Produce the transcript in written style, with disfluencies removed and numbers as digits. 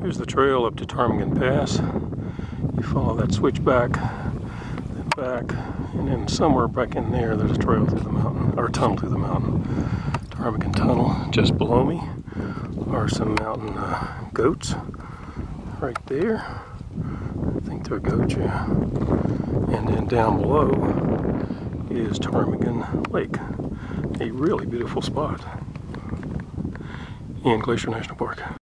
Here's the trail up to Ptarmigan Pass. You follow that switchback, then back, and then somewhere back in there there's a trail through the mountain, or a tunnel through the mountain. Ptarmigan Tunnel. Just below me are some mountain goats right there. I think they're goats, yeah. And then down below is Ptarmigan Lake, a really beautiful spot in Glacier National Park.